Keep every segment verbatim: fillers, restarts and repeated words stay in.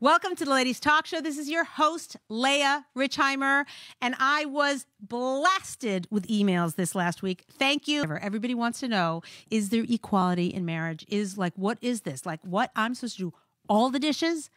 Welcome to the Ladies Talk Show. This is your host, Leah Richheimer, and I was blasted with emails this last week. Thank you. Everybody wants to know, is there equality in marriage? Is like, what is this? Like, what I'm supposed to do? All the dishes?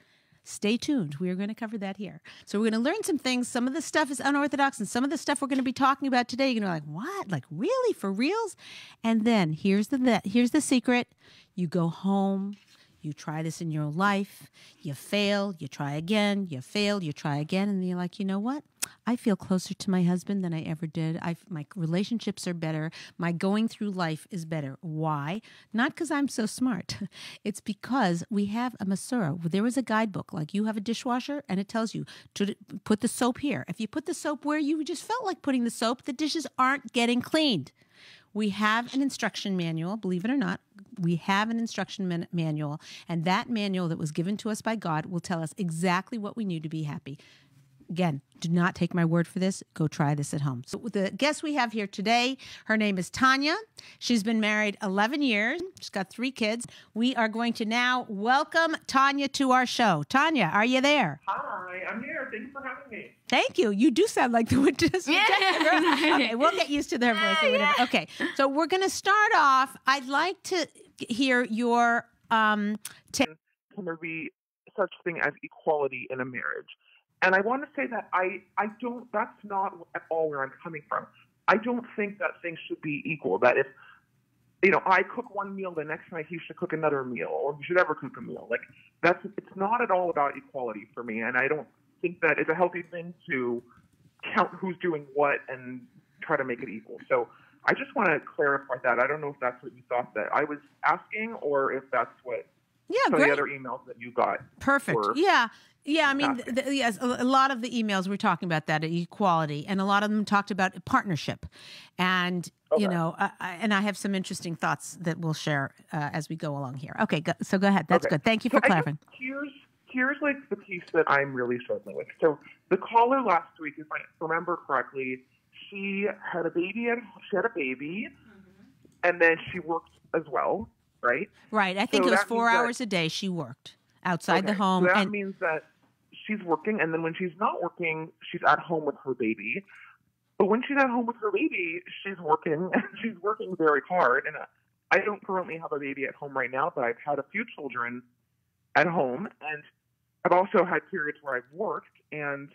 Stay tuned. We are going to cover that here. So we're going to learn some things. Some of the stuff is unorthodox, and some of the stuff we're going to be talking about today, you're going to be like, what? Like, really? For reals? And then here's the here's the secret. You go home. You try this in your life. You fail. You try again. You fail. You try again. And then you're like, you know what? I feel closer to my husband than I ever did. I've, my relationships are better. My going through life is better. Why? Not because I'm so smart. It's because we have a Masorah. There is a guidebook. Like, you have a dishwasher, and it tells you to put the soap here. If you put the soap where you just felt like putting the soap, the dishes aren't getting cleaned. We have an instruction manual, believe it or not. We have an instruction man manual, and that manual that was given to us by God will tell us exactly what we need to be happy. Again, do not take my word for this. Go try this at home. So the guest we have here today, her name is Tanya. She's been married eleven years. She's got three kids. We are going to now welcome Tanya to our show. Tanya, are you there? Hi, I'm here. Thank you for having me. Thank you. You do sound like the witness. Yeah. Okay, we'll get used to their voice. Yeah, or whatever. Yeah. Okay, so we're going to start off. I'd like to hear your um, take. Can there be such thing as equality in a marriage? And I want to say that I, I don't, that's not at all where I'm coming from. I don't think that things should be equal, that if, you know, I cook one meal, the next night he should cook another meal, or he should ever cook a meal. Like, that's, it's not at all about equality for me. And I don't think that it's a healthy thing to count who's doing what and try to make it equal. So I just want to clarify that. I don't know if that's what you thought that I was asking, or if that's what yeah, some of the other emails that you got. Perfect. Were, yeah. Yeah, I mean, the, the, yes, a lot of the emails were talking about that equality, and a lot of them talked about partnership, and okay. you know, uh, and I have some interesting thoughts that we'll share uh, as we go along here. Okay, go, so go ahead. That's okay. Good. Thank you for so clarifying. I think here's here's like the piece that I'm really struggling with. So the caller last week, if I remember correctly, she had a baby, and she had a baby, mm-hmm. and then she worked as well, right? Right. I think so it was four hours a day she worked outside okay. the home. So that and means that. She's working, and then when she's not working, she's at home with her baby. But when she's at home with her baby, she's working, and she's working very hard. And I don't currently have a baby at home right now, but I've had a few children at home, and I've also had periods where I've worked. And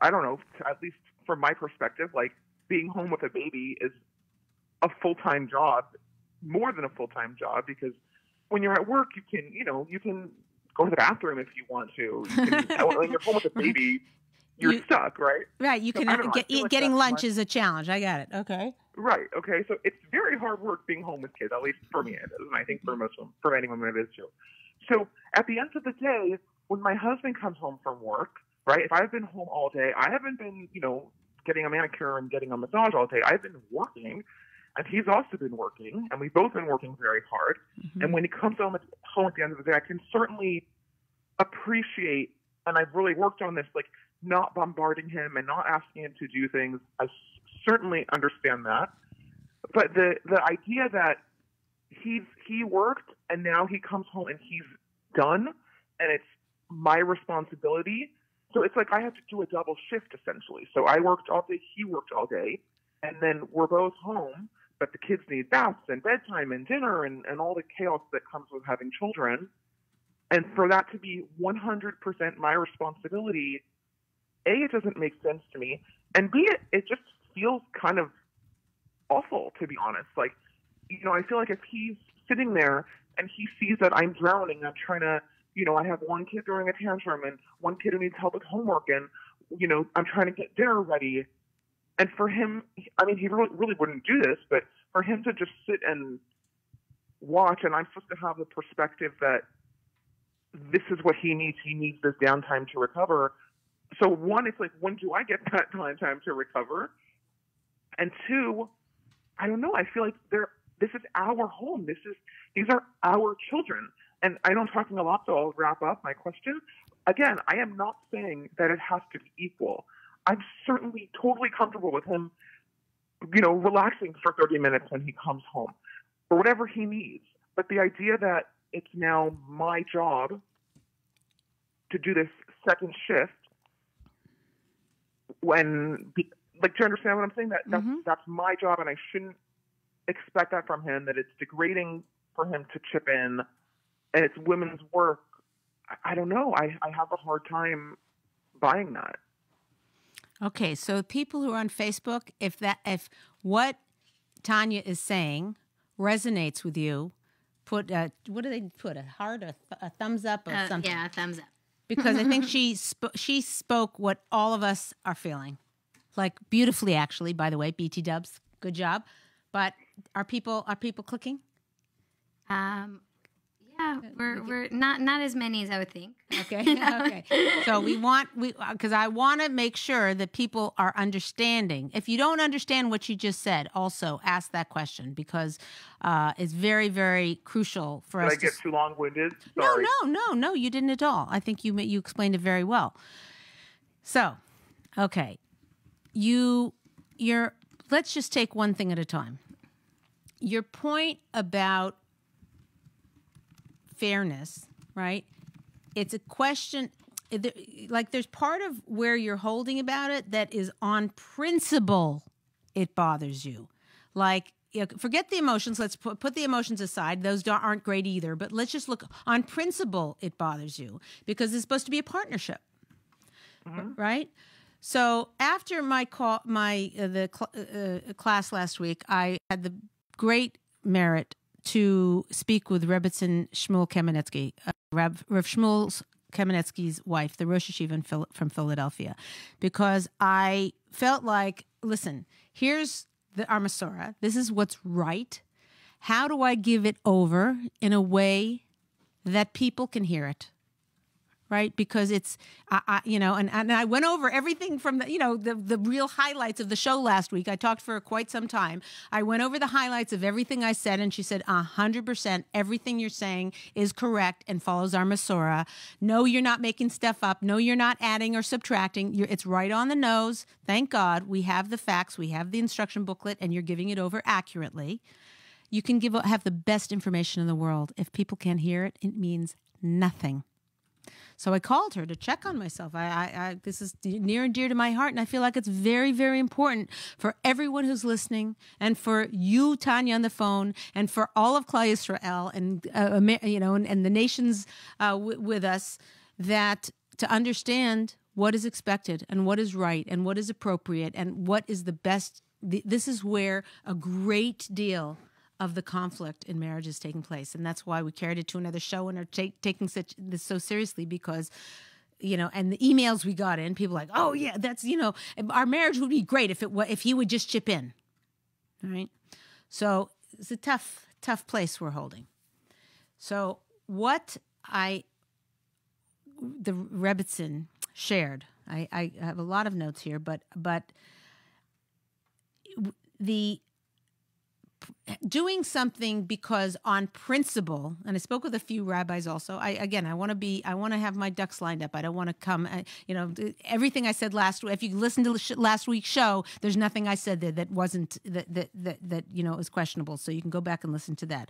I don't know, at least from my perspective, like, being home with a baby is a full-time job, more than a full-time job, because when you're at work, you can, you know, you can go to the bathroom if you want to. You can, when you're home with a baby, you're you, stuck, right? Right. You so, can know, get, like getting lunch is a challenge. I got it. Okay. Right. Okay. So it's very hard work being home with kids. At least for me, it is, and I think for most women, for any woman, it is too. So at the end of the day, when my husband comes home from work, right? If I've been home all day, I haven't been, you know, getting a manicure and getting a massage all day. I've been working. And he's also been working, and we've both been working very hard. Mm-hmm. And when he comes home at, home at the end of the day, I can certainly appreciate, and I've really worked on this, like, not bombarding him and not asking him to do things. I certainly understand that. But the, the idea that he's, he worked, and now he comes home and he's done, and it's my responsibility. So it's like I have to do a double shift, essentially. So I worked all day, he worked all day, and then we're both home. But the kids need baths and bedtime and dinner and, and all the chaos that comes with having children. And for that to be one hundred percent my responsibility, A, it doesn't make sense to me. And B, it, it just feels kind of awful, to be honest. Like, you know, I feel like if he's sitting there and he sees that I'm drowning, I'm trying to, you know, I have one kid throwing a tantrum and one kid who needs help with homework and, you know, I'm trying to get dinner ready. And for him, I mean, he really, really wouldn't do this, but for him to just sit and watch, and I'm supposed to have the perspective that this is what he needs. He needs this downtime to recover. So one, it's like, when do I get that downtime to recover? And two, I don't know. I feel like there. This is our home. This is these are our children. And I know I'm talking a lot, so I'll wrap up my question. Again, I am not saying that it has to be equal. I'm certainly totally comfortable with him, you know, relaxing for thirty minutes when he comes home or whatever he needs. But the idea that it's now my job to do this second shift when, like, do you understand what I'm saying? That that's, mm-hmm. that's my job, and I shouldn't expect that from him, that it's degrading for him to chip in, and it's women's work. I, I don't know. I, I have a hard time buying that. Okay, so people who are on Facebook, if that, if what Tanya is saying resonates with you, put a, what do they put, a heart, a, th a thumbs up, or uh, something? Yeah, a thumbs up. Because I think she sp she spoke what all of us are feeling, like beautifully, actually. By the way, B T Dubs, good job. But are people are people clicking? Um. Yeah, we're we're not not as many as I would think. Okay, okay. So we want we because I want to make sure that people are understanding. If you don't understand what you just said, also ask that question, because uh, it's very very crucial for us. Did I get too long winded? Sorry. No, no, no, no. You didn't at all. I think you you explained it very well. So, okay, you you're let's just take one thing at a time. Your point about fairness, right? It's a question, like there's part of where you're holding about it that is on principle it bothers you. Like, you know, forget the emotions, let's put, put the emotions aside. Those don't, aren't great either, but let's just look, on principle it bothers you because it's supposed to be a partnership, mm-hmm. right? So after my, call, my uh, the cl uh, class last week, I had the great merit to speak with Rebbetzin Shmuel Kamenetsky, uh, Rav, Rav Shmuel Kamenetsky's wife, the Rosh Hashiva Phil from Philadelphia, because I felt like, listen, here's the our Masorah. This is what's right. How do I give it over in a way that people can hear it? Right, because it's, I, I, you know, and, and I went over everything from the, you know, the, the real highlights of the show last week. I talked for quite some time. I went over the highlights of everything I said, and she said, one hundred percent, everything you're saying is correct and follows our Masorah. No, you're not making stuff up. No, you're not adding or subtracting. You're, it's right on the nose. Thank God we have the facts. We have the instruction booklet, and you're giving it over accurately. You can give have the best information in the world. If people can't hear it, it means nothing. So I called her to check on myself. I, I, I, this is near and dear to my heart, and I feel like it's very, very important for everyone who's listening, and for you, Tanya, on the phone, and for all of Klal Yisrael, and uh, you know, and, and the nations uh, w with us, that to understand what is expected, and what is right, and what is appropriate, and what is the best. The, this is where a great deal of the conflict in marriage is taking place. And that's why we carried it to another show and are ta taking such this so seriously, because, you know, and the emails we got in, people like, oh yeah, that's, you know, our marriage would be great if it were, if he would just chip in. All right. So it's a tough, tough place we're holding. So what I, the Rebbetzin shared, I, I have a lot of notes here, but, but the, doing something because on principle, and I spoke with a few rabbis also. I again, I want to be, I want to have my ducks lined up. I don't want to come, I, you know, everything I said last week. If you listen to last week's show, there's nothing I said there that wasn't that that that, that you know is questionable. So you can go back and listen to that.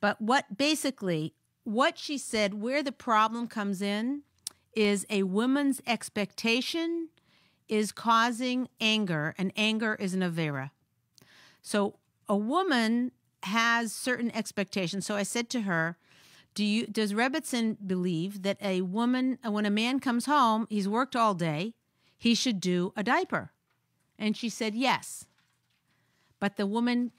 But what basically what she said, where the problem comes in, is a woman's expectation is causing anger, and anger is an avera. So a woman has certain expectations. So I said to her, "Do you? Does Rebbetzin believe that a woman, when a man comes home, he's worked all day, he should do a diaper?" And she said, yes. But the woman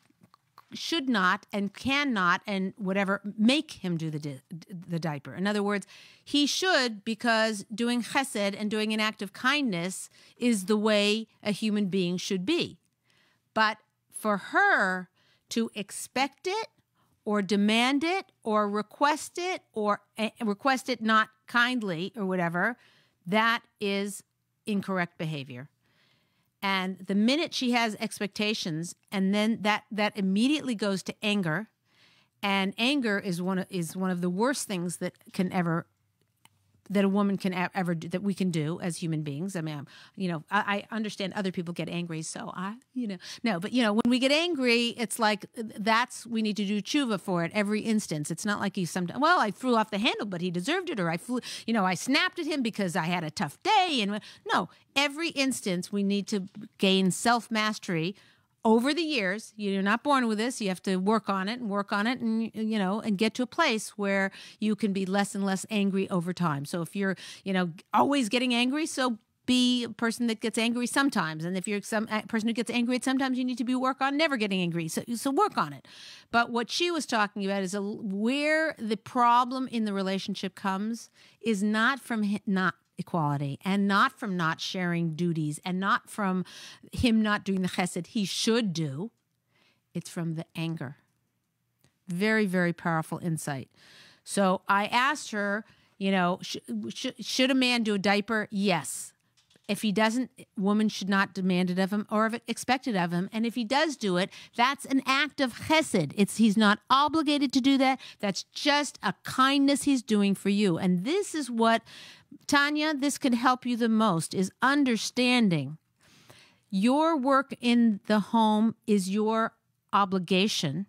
should not and cannot and whatever make him do the, di the diaper. In other words, he should, because doing chesed and doing an act of kindness is the way a human being should be. But for her to expect it or demand it or request it or uh, request it not kindly or whatever, that is incorrect behavior. And the minute she has expectations, and then that that immediately goes to anger, and anger is one of, is one of the worst things that can ever that a woman can ever do, that we can do as human beings. I mean, I'm, you know, I, I understand other people get angry, so I, you know, no, but you know, when we get angry, it's like that's we need to do tshuva for it every instance. It's not like he sometimes, well, I threw off the handle, but he deserved it, or I flew, you know, I snapped at him because I had a tough day, and no, every instance we need to gain self-mastery. Over the years, you're not born with this. You have to work on it and work on it, and you know, and get to a place where you can be less and less angry over time. So if you're, you know, always getting angry, so be a person that gets angry sometimes. And if you're some person who gets angry at sometimes, you need to be work on never getting angry. So so work on it. But what she was talking about is a, where the problem in the relationship comes is not from not. equality, and not from not sharing duties, and not from him not doing the chesed he should do. It's from the anger. Very, very powerful insight. So I asked her, you know, sh sh should a man do a diaper? Yes. If he doesn't, woman should not demand it of him or of it expected of him. And if he does do it, that's an act of chesed. It's, he's not obligated to do that. That's just a kindness he's doing for you. And this is what, Tanya, this could help you the most, is understanding your work in the home is your obligation.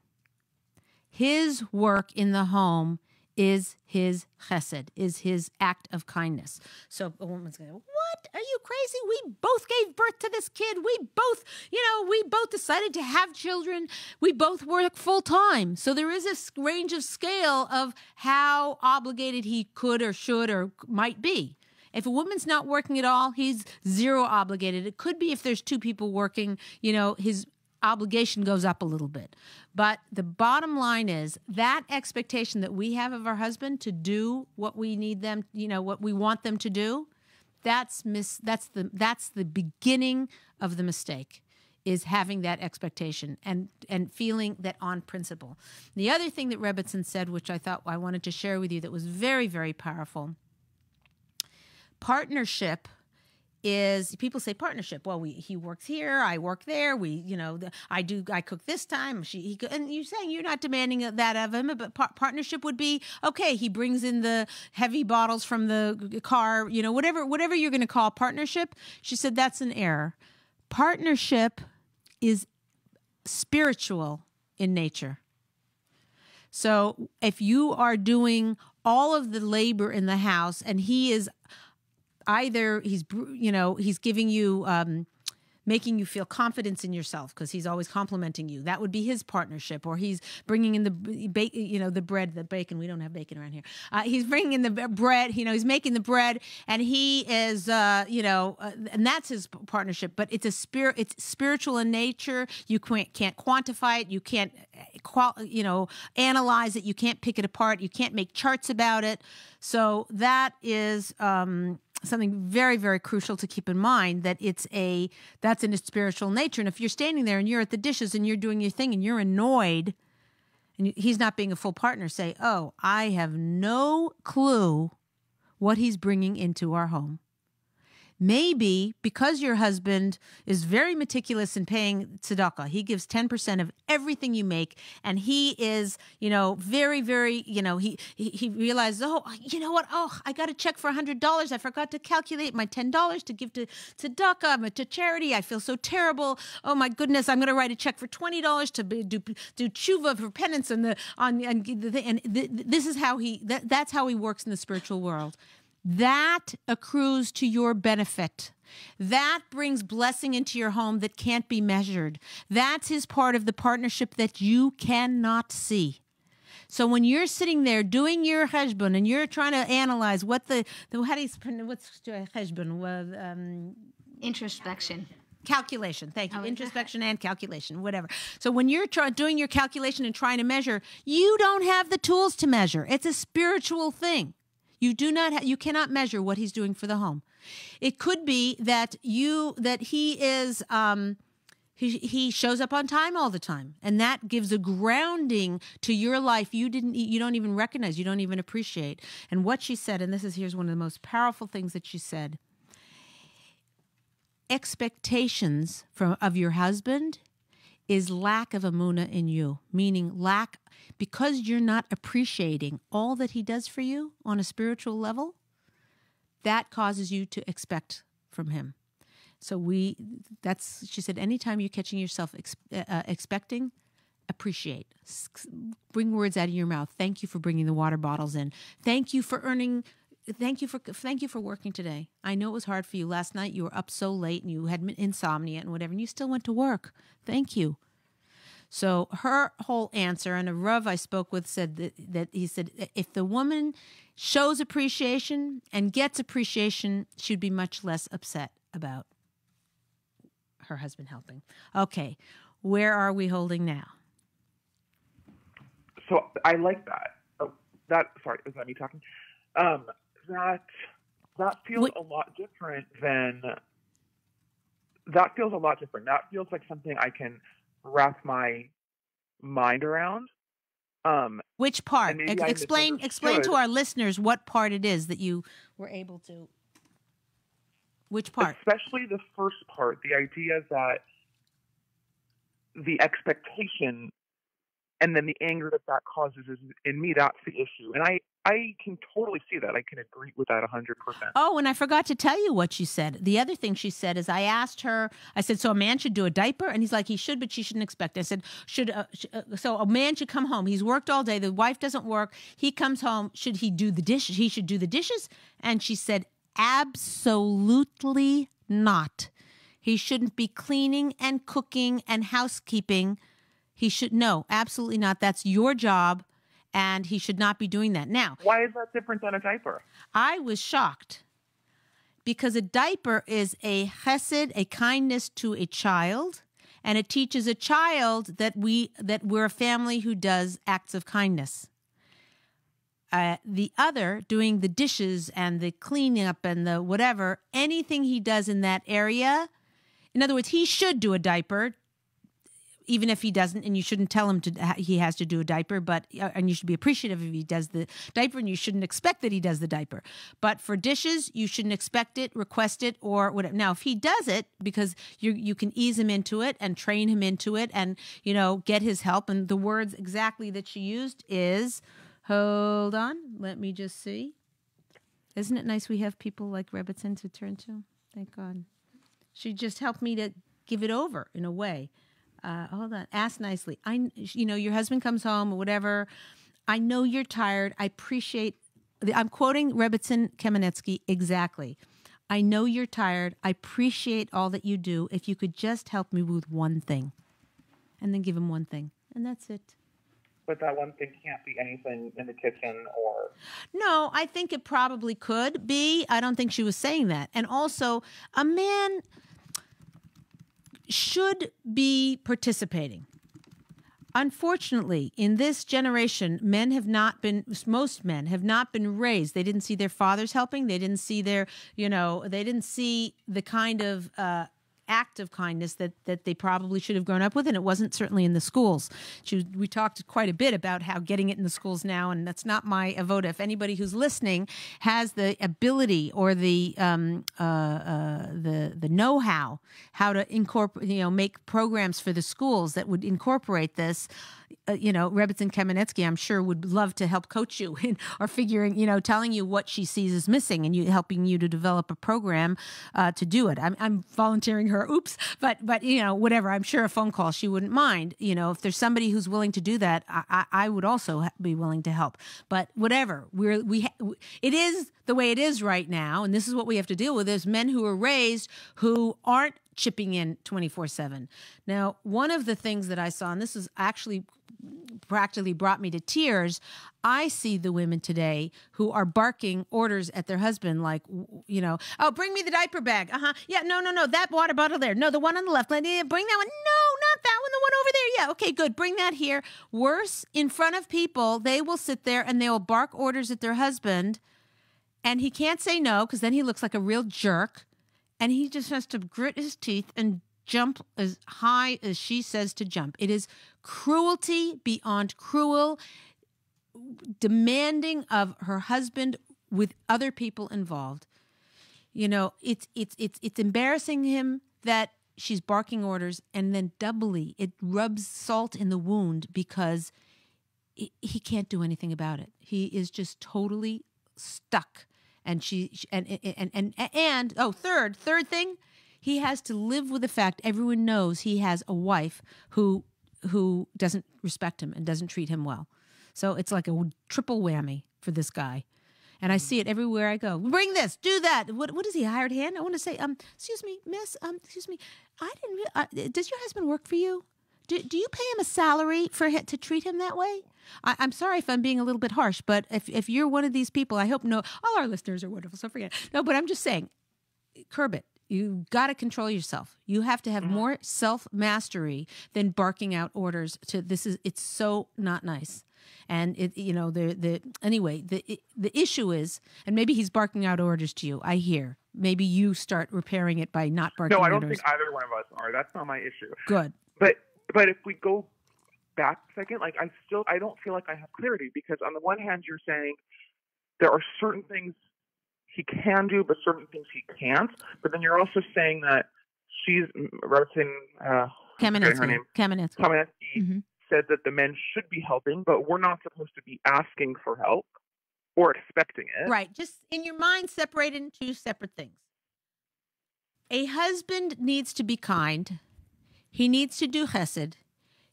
His work in the home is his chesed, is his act of kindness. So a woman's going to go, what? Are you crazy? We both gave birth to this kid. We both, you know, we both decided to have children. We both work full time. So there is this range of scale of how obligated he could or should or might be. If a woman's not working at all, he's zero obligated. It could be if there's two people working, you know, his obligation goes up a little bit. But the bottom line is that expectation that we have of our husband to do what we need them, you know, what we want them to do, that's mis that's the that's the beginning of the mistake, is having that expectation and and feeling that on principle. The other thing that Rebbetzin said, which I thought I wanted to share with you, that was very, very powerful. Partnership is, people say partnership. Well, we he works here, I work there. We, you know, the, I do. I cook this time. She, he, and you're saying you're not demanding that of him, but par partnership would be okay. He brings in the heavy bottles from the car, you know, whatever, whatever you're going to call partnership. She said that's an error. Partnership is spiritual in nature. So if you are doing all of the labor in the house, and he is. Either he's, you know, he's giving you, um, making you feel confidence in yourself because he's always complimenting you. That would be his partnership. Or he's bringing in the, ba you know, the bread, the bacon. We don't have bacon around here. Uh, he's bringing in the bread, you know, he's making the bread, and he is, uh, you know, uh, and that's his partnership. But it's a spirit, it's spiritual in nature. You can't, can't quantify it. You can't, you know, analyze it. You can't pick it apart. You can't make charts about it. So that is, um, something very, very crucial to keep in mind, that it's a, that's in its spiritual nature. And if you're standing there and you're at the dishes and you're doing your thing and you're annoyed and he's not being a full partner, say, oh, I have no clue what he's bringing into our home. Maybe because your husband is very meticulous in paying tzedakah, he gives ten percent of everything you make, and he is, you know, very, very, you know, he he, he realizes, oh, you know what, oh, I got a check for one hundred dollars. I forgot to calculate my ten dollars to give to tzedakah, to charity. I feel so terrible. Oh, my goodness, I'm going to write a check for twenty dollars to be, do, do tshuva for penance. And, the, on, and, the, and the, this is how he, that, that's how he works in the spiritual world. That accrues to your benefit. That brings blessing into your home that can't be measured. That's his part of the partnership that you cannot see. So when you're sitting there doing your cheshbon and you're trying to analyze what the, the how do you, what's cheshbon? Well, um, introspection. Calculation. Thank you. Oh, introspection and calculation, whatever. So when you're try doing your calculation and trying to measure, you don't have the tools to measure. It's a spiritual thing. You do not ha you cannot measure what he's doing for the home. It could be that you that he is um he, he shows up on time all the time, and that gives a grounding to your life you didn't you don't even recognize, you don't even appreciate. And what she said, and this is here's one of the most powerful things that she said. Expectations from of your husband is lack of amuna in you, meaning lack because you're not appreciating all that he does for you on a spiritual level, that causes you to expect from him. So we, that's, she said, anytime you're catching yourself ex uh, expecting, appreciate. S bring words out of your mouth. Thank you for bringing the water bottles in. Thank you for earning, thank you for, thank you for working today. I know it was hard for you. Last night you were up so late and you had insomnia and whatever, and you still went to work. Thank you. So her whole answer, and a Rav I spoke with said that, that he said, if the woman shows appreciation and gets appreciation, she'd be much less upset about her husband helping. Okay, where are we holding now? So I like that. Oh, that, sorry, is that me talking? Um, that, that feels what? a lot different than, that feels a lot different. That feels like something I can wrap my mind around. Um, Which part? Ex explain explain to our listeners what part it is that you were able to... Which part? Especially the first part, the idea that the expectation and then the anger that that causes is in me, that's the issue. And I, I can totally see that. I can agree with that one hundred percent. Oh, and I forgot to tell you what she said. The other thing she said is I asked her, I said, so a man should do a diaper? And he's like, he should, but she shouldn't expect it. I said, should uh, sh uh, so a man should come home. He's worked all day. The wife doesn't work. He comes home. Should he do the dishes? He should do the dishes? And she said, absolutely not. He shouldn't be cleaning and cooking and housekeeping. He should, no, absolutely not. That's your job, and he should not be doing that. Now, why is that different than a diaper? I was shocked because a diaper is a chesed, a kindness to a child, and it teaches a child that, we, that we're a family who does acts of kindness. Uh, the other, doing the dishes and the cleaning up and the whatever, anything he does in that area, in other words, he should do a diaper, even if he doesn't, and you shouldn't tell him to, he has to do a diaper, but, and you should be appreciative if he does the diaper, and you shouldn't expect that he does the diaper. But for dishes, you shouldn't expect it, request it, or whatever. Now, if he does it, because you you can ease him into it and train him into it and, you know, get his help. And the words exactly that she used is, hold on, let me just see. Isn't it nice we have people like Rebbetzin to turn to? Thank God. She just helped me to give it over in a way. Uh, hold on. Ask nicely. I, you know, your husband comes home or whatever. I know you're tired. I appreciate. The, I'm quoting Rebbetzin Kamenetsky exactly. I know you're tired. I appreciate all that you do. If you could just help me with one thing, and then give him one thing, and that's it. But that one thing can't be anything in the kitchen or... No, I think it probably could be. I don't think she was saying that. And also, a man should be participating. Unfortunately, in this generation, men have not been, most men have not been raised. They didn't see their fathers helping. They didn't see their, you know, they didn't see the kind of uh, act of kindness that, that they probably should have grown up with. And it wasn't certainly in the schools. She, we talked quite a bit about how getting it in the schools now, and that's not my avoda. If anybody who's listening has the ability or the, um, uh, uh, the, the know-how, how to incorporate, you know, make programs for the schools that would incorporate this, uh, you know, Rebbetzin Kamenetsky, I'm sure, would love to help coach you in, or figuring, you know, telling you what she sees is missing and you helping you to develop a program uh, to do it. I'm, I'm volunteering her Her, oops, but but you know, whatever. I'm sure a phone call she wouldn't mind. You know, if there's somebody who's willing to do that, I, I, I would also be willing to help. But whatever, we're we it is the way it is right now, and this is what we have to deal with. There's men who are raised who aren't chipping in twenty-four seven. Now, one of the things that I saw, and this is actually practically brought me to tears, I see the women today who are barking orders at their husband, like, you know, oh, bring me the diaper bag. Uh-huh. Yeah, no, no, no, that water bottle there. No, the one on the left. Bring that one. No, not that one. The one over there. Yeah, okay, good. Bring that here. Worse, in front of people, they will sit there and they will bark orders at their husband, and he can't say no because then he looks like a real jerk. And he just has to grit his teeth and jump as high as she says to jump. It is cruelty beyond cruel, demanding of her husband with other people involved. You know, it's it's it's it's embarrassing him that she's barking orders, and then doubly it rubs salt in the wound because he, he can't do anything about it. He is just totally stuck. And she, and, and, and, and, and oh, third, third thing, he has to live with the fact everyone knows he has a wife who, who doesn't respect him and doesn't treat him well. So it's like a triple whammy for this guy. And I see it everywhere I go. Bring this, do that. What? What is he, hired hand? I want to say, um, excuse me, miss, um, excuse me. I didn't. Uh, does your husband work for you? Do Do you pay him a salary for him, to treat him that way? I, I'm sorry if I'm being a little bit harsh, but if if you're one of these people, I hope no. All our listeners are wonderful, so forget it. No, but I'm just saying, curb it. You got to control yourself. You have to have mm-hmm. more self mastery than barking out orders. To this is it's so not nice. And it, you know, the the anyway, the the issue is, and maybe he's barking out orders to you. I hear. Maybe you start repairing it by not barking. No, I don't orders. think either one of us are. That's not my issue. Good. But but if we go back a second, like I still I don't feel like I have clarity, because on the one hand you're saying there are certain things he can do, but certain things he can't. But then you're also saying that she's Rebbetzin uh, Kamenetsky. Kamenetsky. Kamenetsky. Mm-hmm. said that the men should be helping, but we're not supposed to be asking for help or expecting it. Right. Just in your mind, separate into separate things. A husband needs to be kind. He needs to do chesed.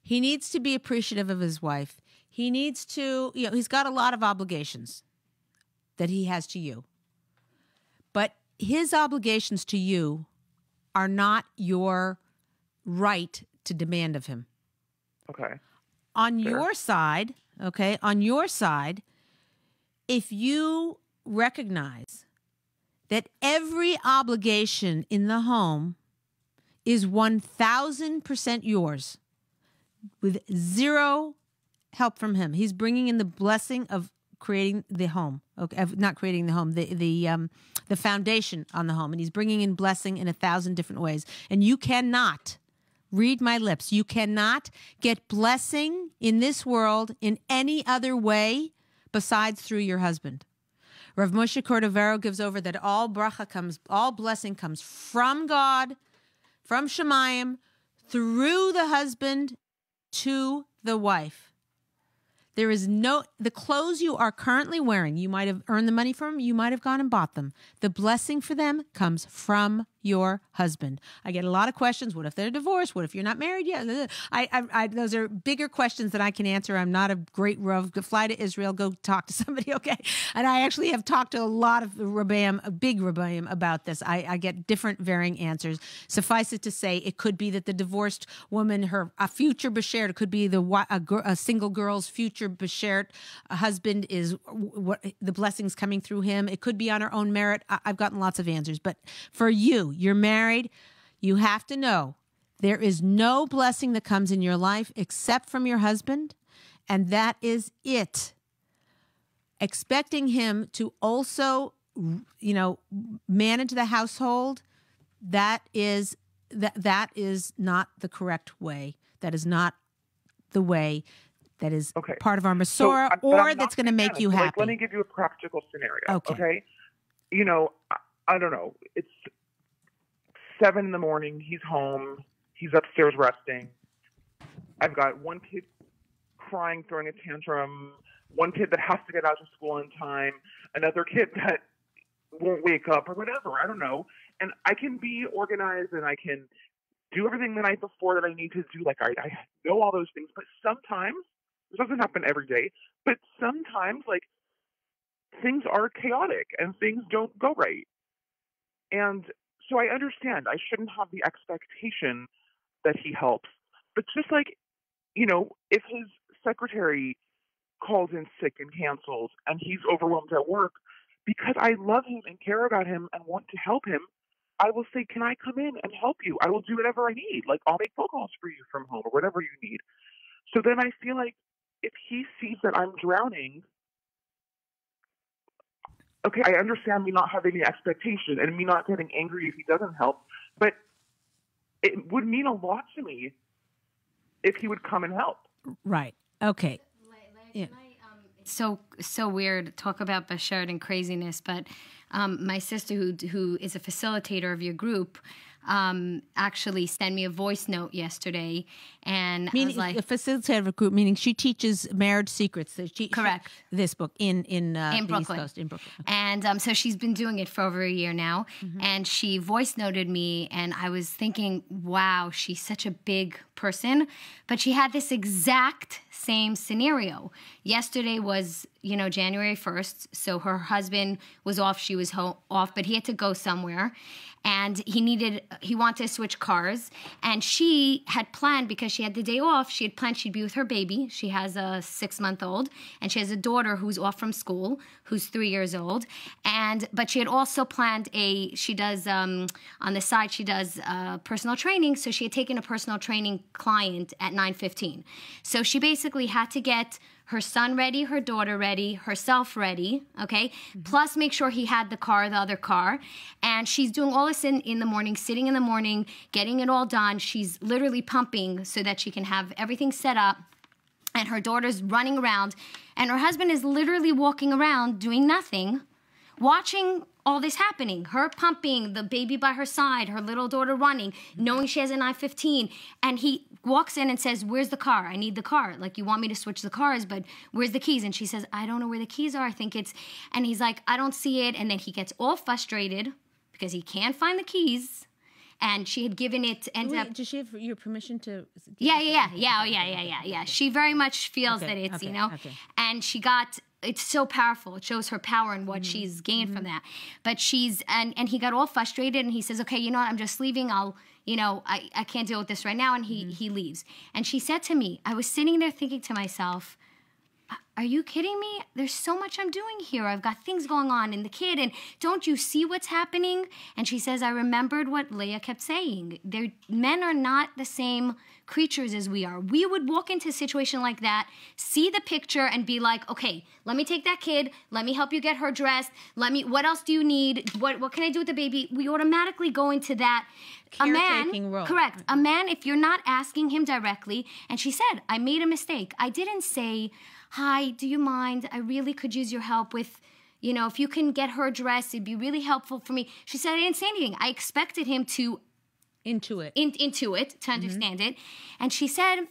He needs to be appreciative of his wife. He needs to, you know, he's got a lot of obligations that he has to you. But his obligations to you are not your right to demand of him. Okay. On Fair. your side, okay, on your side, if you recognize that every obligation in the home is one thousand percent yours with zero help from him, he's bringing in the blessing of creating the home, okay, of not creating the home, the, the, um, the foundation on the home, and he's bringing in blessing in a thousand different ways, and you cannot... Read my lips. You cannot get blessing in this world in any other way besides through your husband. Rav Moshe Cordovero gives over that all bracha comes, all blessing comes from God, from Shemayim, through the husband to the wife. There is no, the clothes you are currently wearing, you might have earned the money from them, you might have gone and bought them. The blessing for them comes from your husband. I get a lot of questions. What if they're divorced? What if you're not married yet? I, I, I, those are bigger questions that I can answer. I'm not a great Rav. Fly to Israel. Go talk to somebody, okay? And I actually have talked to a lot of Rabbeim, a big Rabbeim about this. I, I get different varying answers. Suffice it to say, it could be that the divorced woman, her a future beshert, could be the a, a single girl's future beshert husband is what the blessings coming through him. It could be on her own merit. I, I've gotten lots of answers, but for you. You're married, you have to know there is no blessing that comes in your life except from your husband, and that is it. Expecting him to also, you know, manage the household, that is that that is not the correct way. That is not the way that is okay. part of our Masorah, so, or that's going to make you happy. Like, let me give you a practical scenario, okay? okay? You know, I, I don't know. It's seven in the morning, he's home, he's upstairs resting. I've got one kid crying, throwing a tantrum, one kid that has to get out of school on time, another kid that won't wake up or whatever, I don't know. And I can be organized and I can do everything the night before that I need to do. Like I, I know all those things, but sometimes, this doesn't happen every day, but sometimes like things are chaotic and things don't go right. And so I understand I shouldn't have the expectation that he helps. But just like, you know, if his secretary calls in sick and cancels and he's overwhelmed at work, because I love him and care about him and want to help him, I will say, can I come in and help you? I will do whatever I need. Like, I'll make phone calls for you from home or whatever you need. So then I feel like if he sees that I'm drowning, okay, I understand me not having the expectation and me not getting angry if he doesn't help, but it would mean a lot to me if he would come and help. Right. Okay. Yeah. So so weird. Talk about Bashard and craziness, but um, my sister, who who is a facilitator of your group, um, actually sent me a voice note yesterday, and meaning, I was like, a facilitator recruit, meaning she teaches marriage secrets. So she, correct. She, this book in in, uh, in Brooklyn. East Coast, in Brooklyn. And um, so she's been doing it for over a year now, mm-hmm. and she voice noted me, and I was thinking, wow, she's such a big person, but she had this exact same scenario. Yesterday was, you know, January first, so her husband was off, she was ho off, but he had to go somewhere, and he needed, he wanted to switch cars, and she had planned, because she had the day off, she had planned she'd be with her baby. She has a six-month-old, and she has a daughter who's off from school, who's three years old, and, but she had also planned a, she does, um, on the side, she does uh, personal training, so she had taken a personal training client at nine fifteen. So she basically had to get her son ready, her daughter ready, herself ready, okay? Mm-hmm. Plus make sure he had the car, the other car. And she's doing all this in, in the morning, sitting in the morning, getting it all done. She's literally pumping so that she can have everything set up. And her daughter's running around. And her husband is literally walking around doing nothing, watching all this happening, her pumping, the baby by her side, her little daughter running, knowing she has an nine fifteen, and he walks in and says, where's the car? I need the car. Like, you want me to switch the cars, but where's the keys? And she says, I don't know where the keys are. I think it's, and he's like, I don't see it. And then he gets all frustrated because he can't find the keys. And she had given it, ended up. Did she have your permission to? Yeah, yeah, yeah, yeah, oh, yeah, yeah, yeah, yeah. She very much feels okay, that it's, okay, you know, okay. And she got, it's so powerful. It shows her power and what mm-hmm. she's gained mm-hmm. from that. But she's, and, and he got all frustrated, and he says, okay, you know what, I'm just leaving. I'll, you know, I, I can't deal with this right now. And he, mm-hmm. he leaves. And she said to me, I was sitting there thinking to myself, are you kidding me? There's so much I'm doing here. I've got things going on in the kid, and don't you see what's happening? And she says, I remembered what Leah kept saying. They're, men are not the same creatures as we are. We would walk into a situation like that, see the picture, and be like, okay, let me take that kid. Let me help you get her dressed. Let me, what else do you need? What, what can I do with the baby? We automatically go into that. A man, role. Correct. A man, if you're not asking him directly, and she said, I made a mistake. I didn't say, hi, do you mind? I really could use your help with, you know, if you can get her dressed, it'd be really helpful for me. She said, I didn't say anything. I expected him to intuit, in, intuit, to understand mm-hmm. it. And she said,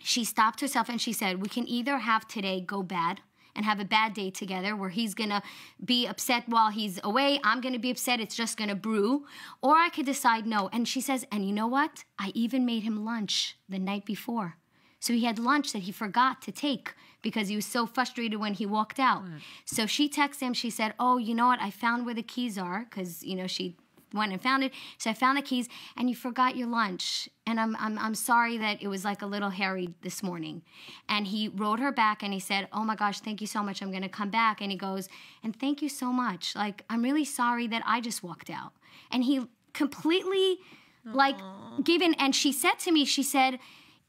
she stopped herself and she said, we can either have today go bad and have a bad day together where he's gonna be upset while he's away, I'm gonna be upset, it's just gonna brew, or I could decide no. And she says, and you know what? I even made him lunch the night before. So he had lunch that he forgot to take because he was so frustrated when he walked out. Mm. So she texted him, she said, oh, you know what? I found where the keys are, because, you know, she went and found it. So I found the keys, and you forgot your lunch. And I'm, I'm, I'm sorry that it was like a little hairy this morning. And he wrote her back and he said, oh my gosh, thank you so much. I'm gonna come back. And he goes, and thank you so much. Like, I'm really sorry that I just walked out. And he completely like Aww. given, and she said to me, she said,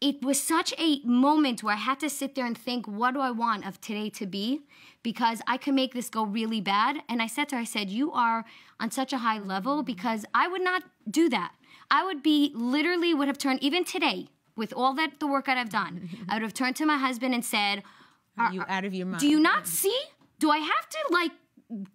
it was such a moment where I had to sit there and think, what do I want of today to be? Because I could make this go really bad. And I said to her, I said, you are on such a high level because I would not do that. I would be, literally would have turned, even today, with all that the work that I've done, I would have turned to my husband and said, are, are you out of your mind? Do you not see? Do I have to like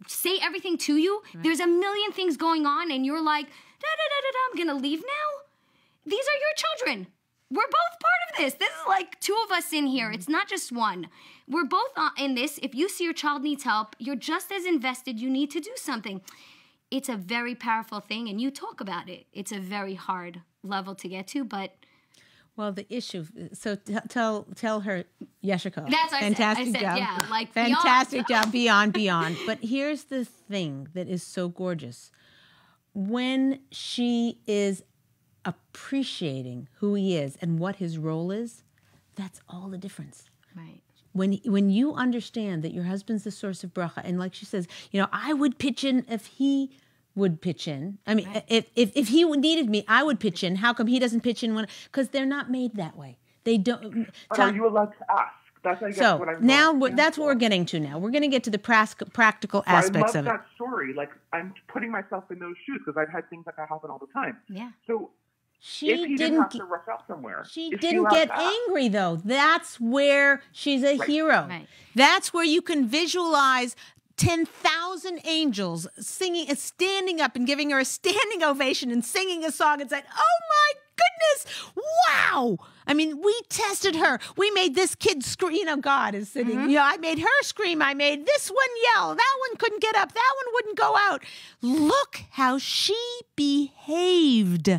say everything to you? Right. There's a million things going on and you're like, da, da, da, da, da, I'm gonna leave now? These are your children. We're both part of this. This is like two of us in here. It's not just one. We're both in this. If you see your child needs help, you're just as invested. You need to do something. It's a very powerful thing, and you talk about it. It's a very hard level to get to, but... Well, the issue, so t tell tell her, Yeshiko. That's what fantastic I said. I said, job. Yeah, like fantastic beyond. job, beyond, beyond. But here's the thing that is so gorgeous. When she is appreciating who he is and what his role is, that's all the difference. Right. When when you understand that your husband's the source of bracha, and like she says, you know, I would pitch in if he would pitch in. I mean, right. if, if if he needed me, I would pitch in. How come he doesn't pitch in when? Because they're not made that way. They don't. But are you allowed to ask? That's I guess so what I'm now. We're, that's what we're getting to now. We're going to get to the prac practical well, aspects of it. I love that story. Like I'm putting myself in those shoes because I've had things like that happen all the time. Yeah. So. She if he didn't, didn't have to rush out somewhere. She didn't get angry, though. That's where she's a right. hero. Right. That's where you can visualize ten thousand angels singing, standing up and giving her a standing ovation and singing a song and said, oh my goodness, wow. I mean, we tested her. We made this kid scream. You know, God is sitting. Mm-hmm. You know, I made her scream. I made this one yell. That one couldn't get up. That one wouldn't go out. Look how she behaved.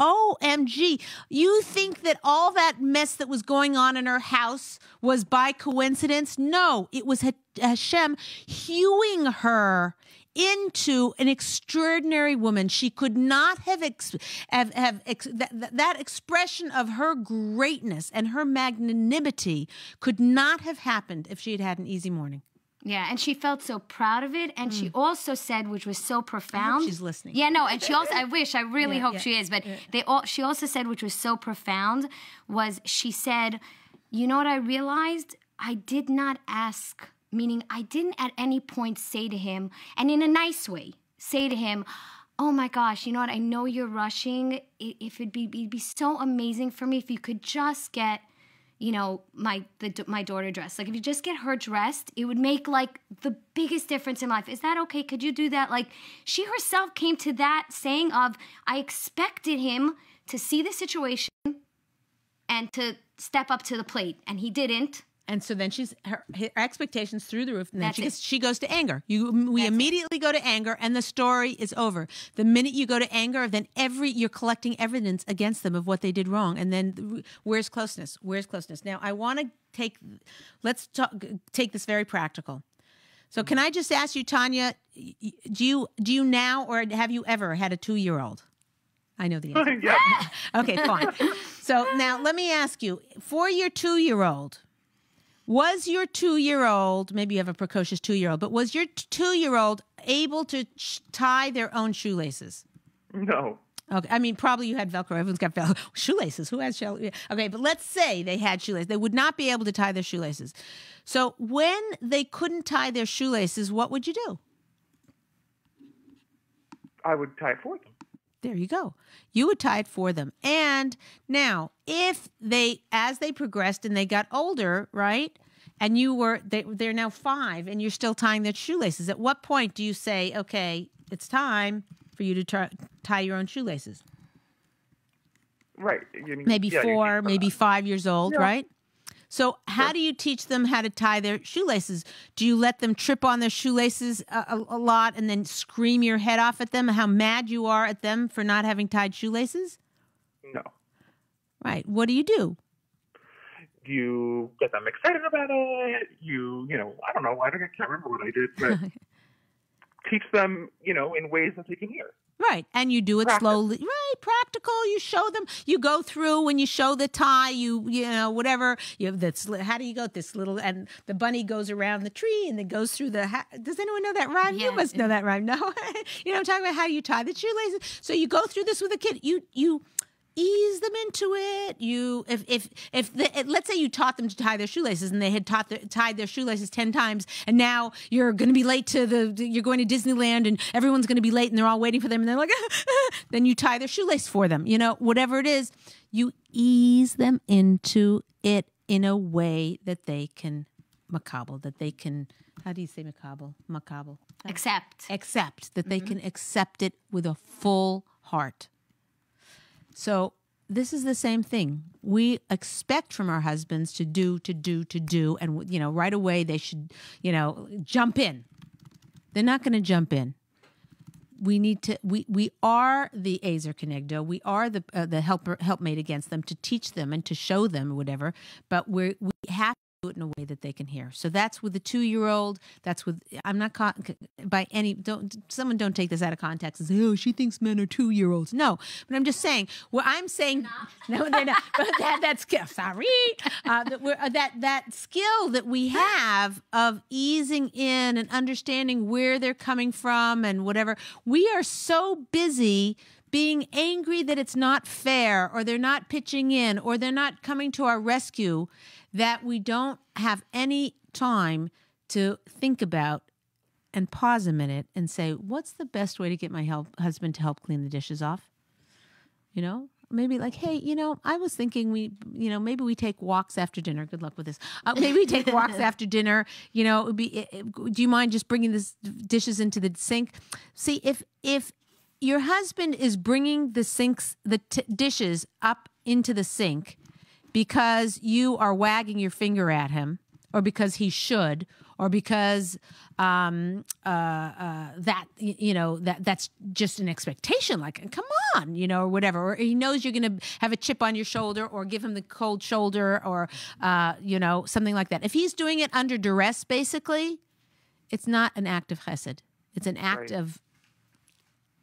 O M G. You think that all that mess that was going on in her house was by coincidence? No, it was Hashem hewing her into an extraordinary woman. She could not have, ex have, have ex th th that expression of her greatness and her magnanimity could not have happened if she had had an easy morning. Yeah, and she felt so proud of it, and mm. she also said, which was so profound. I hope she's listening. Yeah, no, and she also, I wish, I really yeah, hope yeah, she is, but yeah. they all, she also said, which was so profound, was she said, you know what I realized? I did not ask, meaning I didn't at any point say to him, and in a nice way, say to him, oh my gosh, you know what, I know you're rushing. If it'd be, it'd be so amazing for me if you could just get, you know, my the, my daughter dressed. Like, if you just get her dressed, it would make, like, the biggest difference in life. Is that okay? Could you do that? Like, she herself came to that saying of, I expected him to see the situation and to step up to the plate, and he didn't. And so then she's her, her expectations through the roof, and then she goes, she goes to anger. You, we That's immediately it. go to anger, and the story is over. The minute you go to anger, then every you're collecting evidence against them of what they did wrong, and then where's closeness? Where's closeness? Now I want to take, let's talk, take this very practical. So can I just ask you, Tanya, do you do you now or have you ever had a two-year-old? I know the answer. Yeah. Okay, fine. So now let me ask you, for your two-year-old. Was your two-year-old, maybe you have a precocious two-year-old, but was your two-year-old able to sh tie their own shoelaces? No. Okay, I mean, probably you had Velcro. Everyone's got Velcro. Shoelaces. Who has shoelaces? Okay, but let's say they had shoelaces. They would not be able to tie their shoelaces. So when they couldn't tie their shoelaces, what would you do? I would tie it for them. There you go. You would tie it for them. And now, if they, as they progressed and they got older, right, and you were, they, they're now five and you're still tying their shoelaces, at what point do you say, okay, it's time for you to try, tie your own shoelaces? Right. You need, maybe yeah, four, you need, uh, maybe five years old, yeah. right? So how sure. do you teach them how to tie their shoelaces? Do you let them trip on their shoelaces a, a, a lot and then scream your head off at them, how mad you are at them for not having tied shoelaces? No. Right. What do you do? You get them excited about it. You, you know, I don't know. I can't remember what I did, but teach them, you know, in ways that they can hear. Right. And you do it Practice. slowly. Right. Practical. You show them. You go through when you show the tie, you, you know, whatever. You have this, how do you go? This little, and the bunny goes around the tree and then goes through the, ha does anyone know that rhyme? Yeah. You must know that rhyme. No. You know, I'm talking about how you tie the shoelaces. So you go through this with a kid. You, you ease them into it. You, if, if, if, the, if let's say you taught them to tie their shoelaces and they had taught their, tied their shoelaces ten times and now you're going to be late to the, you're going to Disneyland and everyone's going to be late and they're all waiting for them and they're like, then you tie their shoelace for them. You know, whatever it is, you ease them into it in a way that they can macabre, that they can, how do you say macabre? Macabre. Accept. Accept, that mm-hmm. they can accept it with a full heart. So this is the same thing. We expect from our husbands to do, to do, to do. And, you know, right away they should, you know, jump in. They're not going to jump in. We need to, we, we are the Azer Kenegdo. We are the, uh, the helper, helpmate against them to teach them and to show them whatever. But we're, we have to do it in a way that they can hear. So that's with the two-year-old. That's with, I'm not caught by any, don't, someone don't take this out of context and say, oh, she thinks men are two-year-olds. No, but I'm just saying, well, I'm saying, they're no, they're not. But that, that skill, sorry, uh, that, we're, uh, that, that skill that we have of easing in and understanding where they're coming from and whatever, we are so busy being angry that it's not fair or they're not pitching in or they're not coming to our rescue that we don't have any time to think about and pause a minute and say, what's the best way to get my help, husband to help clean the dishes off? You know, maybe like, hey, you know, I was thinking we, you know, maybe we take walks after dinner. Good luck with this. Uh, maybe we take walks after dinner. You know, it would be, it, it, do you mind just bringing the dishes into the sink? See, if if your husband is bringing the sinks, the t dishes up into the sink because you are wagging your finger at him, or because he should, or because um, uh, uh, that, you know, that that's just an expectation, like, come on, you know, or whatever. Or he knows you're going to have a chip on your shoulder, or give him the cold shoulder, or, uh, you know, something like that. If he's doing it under duress, basically, it's not an act of chesed. It's an act right. of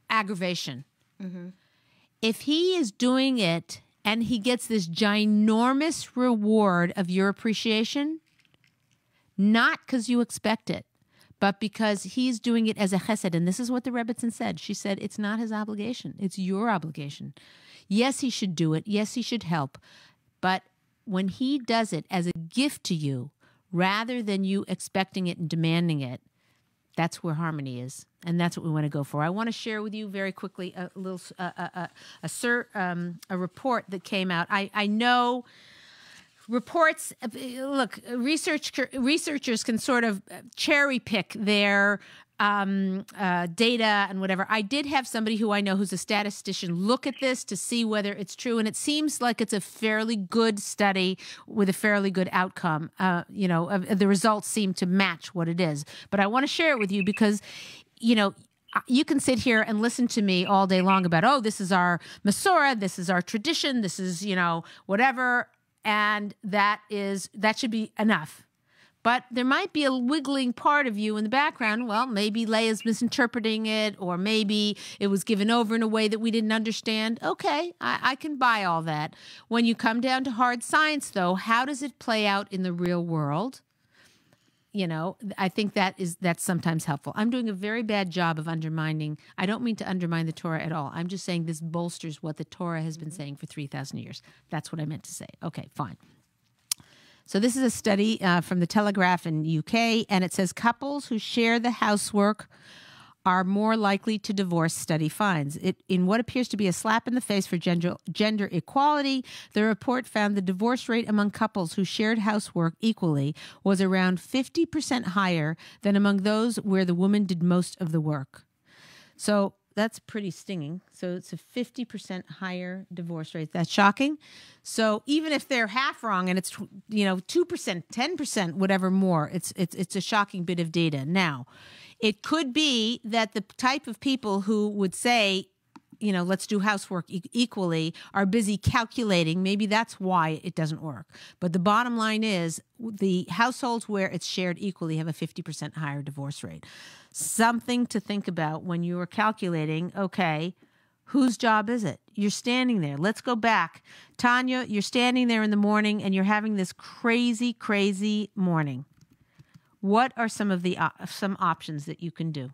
aggravation. Mm-hmm. If he is doing it and he gets this ginormous reward of your appreciation, not because you expect it, but because he's doing it as a chesed. And this is what the Rebbetzin said. She said, it's not his obligation. It's your obligation. Yes, he should do it. Yes, he should help. But when he does it as a gift to you, rather than you expecting it and demanding it, that's where harmony is. And that's what we want to go for. I want to share with you very quickly a little uh, a, a, a, cert, um, a report that came out. I, I know... Reports, look, research, researchers can sort of cherry pick their um, uh, data and whatever. I did have somebody who I know who's a statistician look at this to see whether it's true. And it seems like it's a fairly good study with a fairly good outcome. Uh, you know, uh, the results seem to match what it is. But I want to share it with you because, you know, you can sit here and listen to me all day long about, oh, this is our Masorah, this is our tradition, this is, you know, whatever. And that is, that should be enough. But there might be a wiggling part of you in the background. Well, maybe Leah's misinterpreting it, or maybe it was given over in a way that we didn't understand. Okay, I, I can buy all that. When you come down to hard science, though, how does it play out in the real world? You know, I think that is, that's sometimes helpful. I'm doing a very bad job of undermining. I don't mean to undermine the Torah at all. I'm just saying this bolsters what the Torah has been saying for three thousand years. That's what I meant to say. Okay, fine. So this is a study uh, from the Telegraph in U K, and it says couples who share the housework are more likely to divorce, study finds. It, in what appears to be a slap in the face for gender, gender equality, the report found the divorce rate among couples who shared housework equally was around fifty percent higher than among those where the woman did most of the work. So that's pretty stinging. So it's a fifty percent higher divorce rate. That's shocking. So even if they're half wrong and it's, you know, two percent, ten percent, whatever more, it's, it's, it's a shocking bit of data. Now, it could be that the type of people who would say, you know, let's do housework e equally are busy calculating. Maybe that's why it doesn't work. But the bottom line is the households where it's shared equally have a fifty percent higher divorce rate. Something to think about when you are calculating, okay, whose job is it? You're standing there. Let's go back. Tanya, you're standing there in the morning and you're having this crazy, crazy morning. What are some of the uh, some options that you can do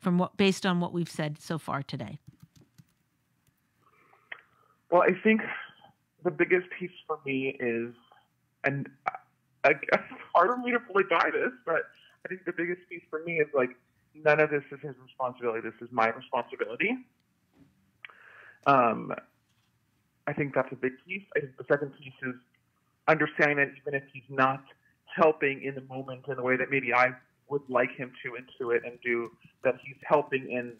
from what, based on what we've said so far today? Well, I think the biggest piece for me is, and I, I, it's hard for me to fully buy this, but I think the biggest piece for me is like, none of this is his responsibility. This is my responsibility. Um, I think that's a big piece. I think the second piece is understanding that even if he's not helping in the moment in the way that maybe I would like him to intuit and do, that he's helping in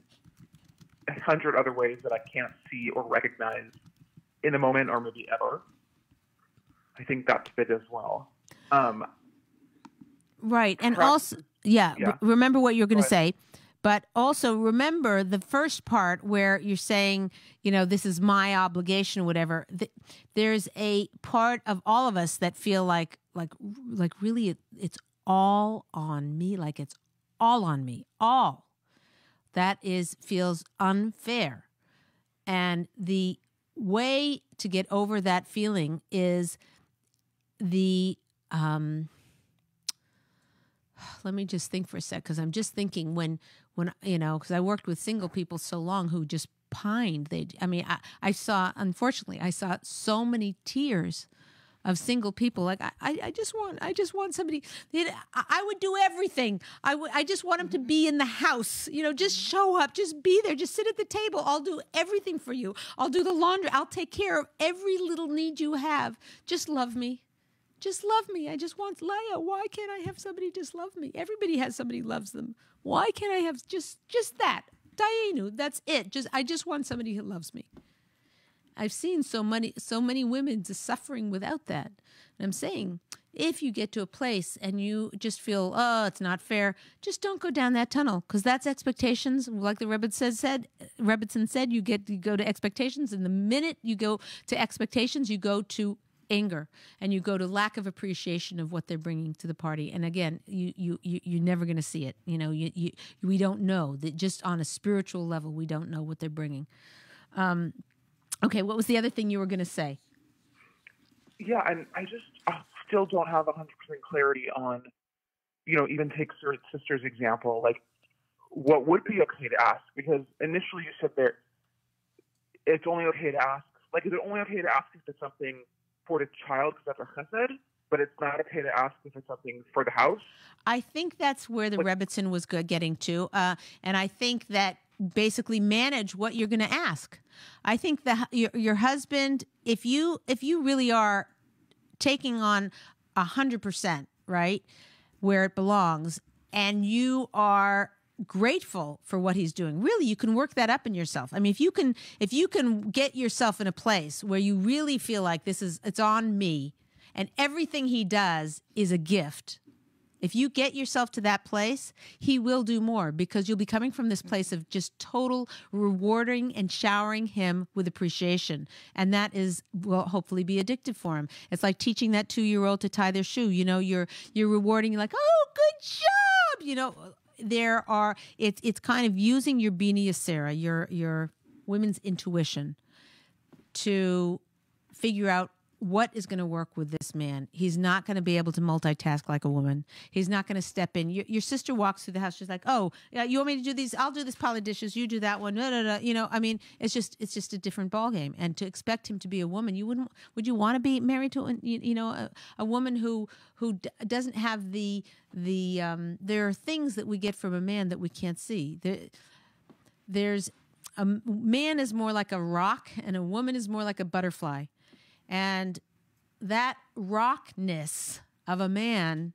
a hundred other ways that I can't see or recognize in the moment or maybe ever. I think that's it as well. Um, right. And also, yeah, yeah. remember what you're going to say. But also remember the first part where you're saying, you know, this is my obligation, whatever. Th there's a part of all of us that feel like, like, like really it, it's all on me. Like it's all on me, all. That is, feels unfair. And the way to get over that feeling is the, um, let me just think for a sec, because I'm just thinking when, when you know, because I worked with single people so long who just pined. They, I mean, I, I saw, unfortunately, I saw so many tears of single people. Like I, I just want, I just want somebody. I would do everything. I would, I just want them to be in the house. You know, just show up, just be there, just sit at the table. I'll do everything for you. I'll do the laundry. I'll take care of every little need you have. Just love me. Just love me. I just want Leah. Why can't I have somebody just love me? Everybody has somebody who loves them. Why can't I have just just that? Dayenu. That's it. Just I just want somebody who loves me. I've seen so many, so many women just suffering without that. And I'm saying, if you get to a place and you just feel, oh, it's not fair, just don't go down that tunnel, because that's expectations. Like the Rebbetzin said, Rebbetzin said, you get you go to expectations, and the minute you go to expectations, you go to anger, and you go to lack of appreciation of what they're bringing to the party. And again, you you, you you're never going to see it. You know, you, you we don't know that. Just on a spiritual level, we don't know what they're bringing. Um, Okay, what was the other thing you were going to say? Yeah, and I just I still don't have one hundred percent clarity on, you know, even take sister's example, like what would be okay to ask? Because initially you said that it's only okay to ask, like is it only okay to ask if it's something for the child because that's a chesed, but it's not okay to ask if it's something for the house? I think that's where the like, Rebbetzin was getting to, uh, and I think that basically manage what you're going to ask. I think that your, your husband, if you if you really are taking on a hundred percent, right, where it belongs, and you are grateful for what he's doing, really, you can work that up in yourself. I mean, if you can if you can get yourself in a place where you really feel like this is it's on me, and everything he does is a gift. If you get yourself to that place, he will do more, because you'll be coming from this place of just total rewarding and showering him with appreciation. And that is will hopefully be addictive for him. It's like teaching that two-year-old to tie their shoe. You know, you're you're rewarding, you're like, oh, good job. You know, there are it's it's kind of using your Bina Yisera, your your women's intuition, to figure out what is going to work with this man. He's not going to be able to multitask like a woman. He's not going to step in. Your, your sister walks through the house. She's like, oh, you want me to do these? I'll do this pile of dishes. You do that one. No, no, no. You know, I mean, it's just, it's just a different ballgame. And to expect him to be a woman, you wouldn't, would you want to be married to, you, you know, a, a woman who, who d doesn't have the, the, um, there are things that we get from a man that we can't see. There, there's, a man is more like a rock and a woman is more like a butterfly. And that rockness of a man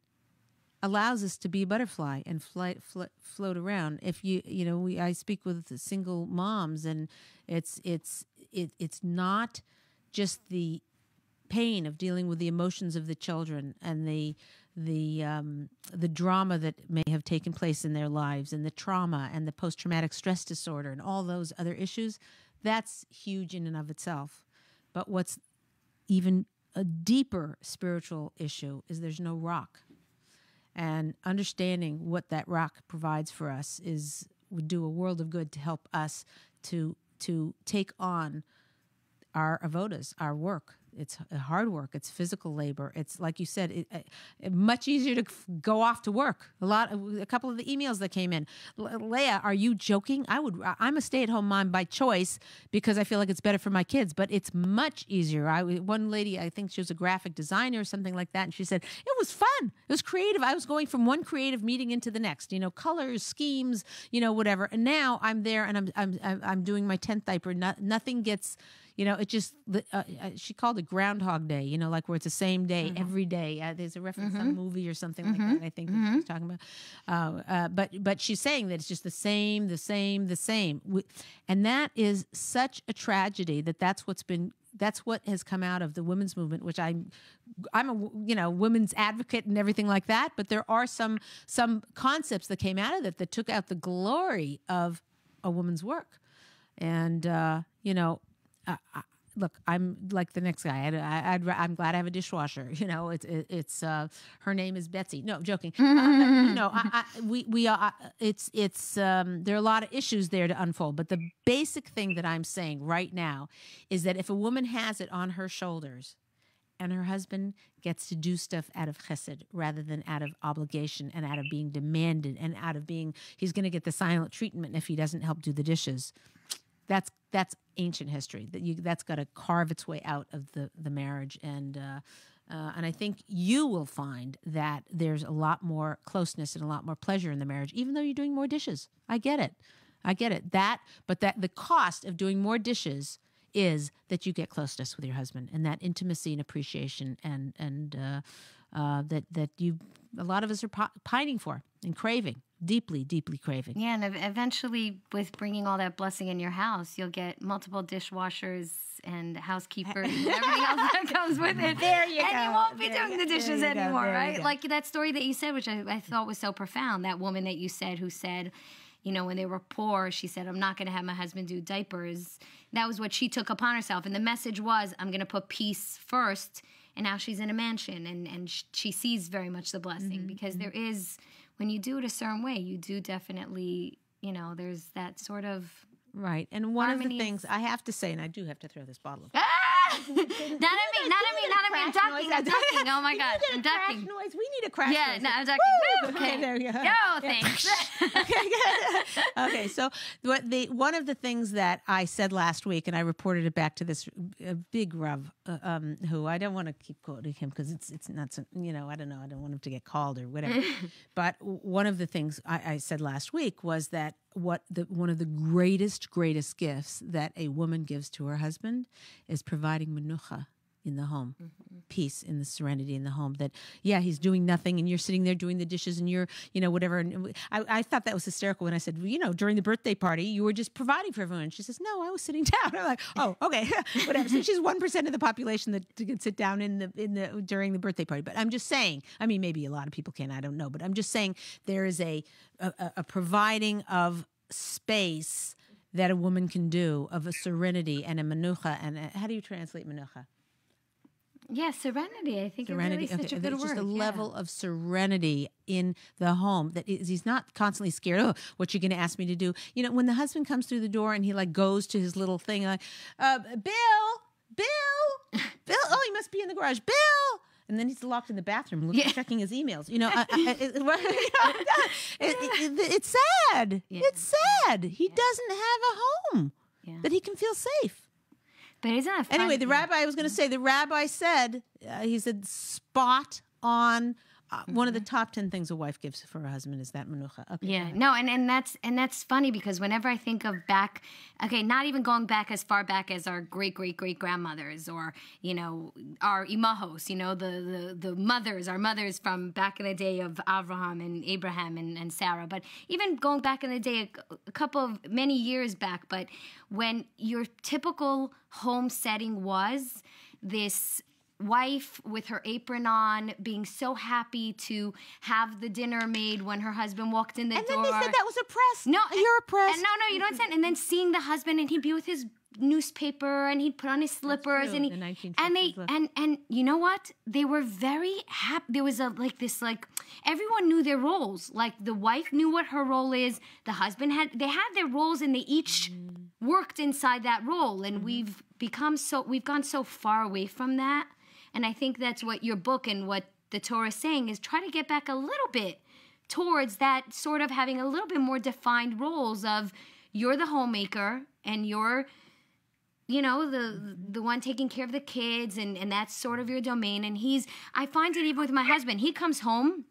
allows us to be a butterfly and fly, fl float around. If you, you know, we, I speak with single moms, and it's, it's, it, it's not just the pain of dealing with the emotions of the children and the, the, um, the drama that may have taken place in their lives, and the trauma and the post-traumatic stress disorder and all those other issues. That's huge in and of itself. But what's even a deeper spiritual issue is there's no rock, and understanding what that rock provides for us is would do a world of good to help us to to take on our avodas, our work. It's hard work. It's physical labor. It's like you said, it, it, much easier to go off to work. A lot, a couple of the emails that came in, Leah, are you joking? I would, I'm a stay-at-home mom by choice because I feel like it's better for my kids, but it's much easier. I, one lady, I think she was a graphic designer or something like that, and she said, it was fun. It was creative. I was going from one creative meeting into the next, you know, colors, schemes, you know, whatever. And now I'm there and I'm, I'm, I'm doing my tenth diaper. No, nothing gets... You know, it just, uh, she called it Groundhog Day, you know, like where it's the same day, mm-hmm. every day. Uh, there's a reference mm-hmm. to some movie or something mm-hmm. like that, I think mm-hmm. that she was talking about. Uh, uh, but, but she's saying that it's just the same, the same, the same. And that is such a tragedy that that's what's been, that's what has come out of the women's movement, which I'm, I'm a, you know, women's advocate and everything like that. But there are some, some concepts that came out of it that took out the glory of a woman's work. And, uh, you know, Uh, look, I'm like the next guy. I'd, I'd, I'm glad I have a dishwasher. You know, it's it's uh, her name is Betsy. No, I'm joking. uh, you know, I, I, we we are. It's it's um, there are a lot of issues there to unfold. But the basic thing that I'm saying right now is that if a woman has it on her shoulders, and her husband gets to do stuff out of chesed rather than out of obligation and out of being demanded and out of being he's going to get the silent treatment if he doesn't help do the dishes. That's that's ancient history. That you that's got to carve its way out of the the marriage, and uh, Uh, and I think you will find that there's a lot more closeness and a lot more pleasure in the marriage, even though you're doing more dishes. I get it. I get it. That, but that the cost of doing more dishes is that you get closeness with your husband and that intimacy and appreciation and and uh, uh, that that you a lot of us are pining for and craving, deeply, deeply craving. Yeah, and eventually, with bringing all that blessing in your house, you'll get multiple dishwashers and housekeepers and everything else that comes with it. There you and go. And you won't be there doing the dishes anymore, go, right? Like that story that you said, which I, I thought was so profound. That woman that you said who said, you know, when they were poor, she said, I'm not going to have my husband do diapers. That was what she took upon herself. And the message was, I'm going to put peace first. And now she's in a mansion. And, and she sees very much the blessing. Mm-hmm, because mm-hmm. there is, when you do it a certain way, you do definitely, you know, there's that sort of right. And one harmony. Of the things I have to say, and I do have to throw this bottle of ah! not at me, not at me, not at me. I'm ducking, I'm ducking. Oh my gosh, I'm ducking. Noise. We need a crash yeah, noise. Yeah, no, I'm ducking. Woo! Okay, okay, there you go. No, thanks. okay, okay, so what the one of the things that I said last week, and I reported it back to this uh, big Rav, uh, um, who I don't want to keep quoting him because it's it's not, so, you know, I don't know, I don't want him to get called or whatever. But one of the things I, I said last week was that what the one of the greatest, greatest gifts that a woman gives to her husband is providing menucha in the home, mm-hmm. peace in the serenity in the home. That, yeah, he's doing nothing and you're sitting there doing the dishes and you're, you know, whatever. And I, I thought that was hysterical when I said, well, you know, during the birthday party, you were just providing for everyone. And she says, no, I was sitting down. I'm like, oh, okay, whatever. So she's one percent of the population that can sit down in the, in the, during the birthday party. But I'm just saying, I mean, maybe a lot of people can, I don't know. But I'm just saying there is a, a, a providing of space that a woman can do, of a serenity and a menucha. And a, how do you translate menucha? Yeah, serenity. I think serenity. It's really okay. such a good it's word. Just a yeah. level of serenity in the home that is, he's not constantly scared. Oh, what you going to ask me to do? You know, when the husband comes through the door and he like goes to his little thing, like uh, Bill, Bill, Bill. Oh, he must be in the garage, Bill. And then he's locked in the bathroom, looking, yeah. checking his emails. You know, I, I, it, it, you know it, it, it, it's sad. Yeah. It's sad. He yeah. doesn't have a home yeah. that he can feel safe. But isn't that fun? Anyway, the rabbi, I was going to say, the rabbi said, uh, he said, spot on. Uh, mm-hmm. One of the top ten things a wife gives for her husband is that menucha. Okay, yeah, no, and, and that's and that's funny because whenever I think of back, okay, not even going back as far back as our great-great-great-grandmothers or, you know, our imahos, you know, the, the, the mothers, our mothers from back in the day of Avraham and Abraham and, and Sarah. But even going back in the day, a, a couple of many years back, but when your typical home setting was this wife with her apron on, being so happy to have the dinner made when her husband walked in the and door. And then they said that was oppressed. No, and, you're oppressed. And no, no, you don't understand. And then seeing the husband, and he'd be with his newspaper, and he'd put on his slippers, and he, the and they, and and you know what? They were very happy. There was a like this, like everyone knew their roles. Like the wife knew what her role is. The husband had they had their roles, and they each mm. worked inside that role. And mm. we've become so we've gone so far away from that. And I think that's what your book and what the Torah is saying is try to get back a little bit towards that sort of having a little bit more defined roles of you're the homemaker and you're, you know, the the one taking care of the kids and, and that's sort of your domain. And he's, I find it even with my husband, he comes home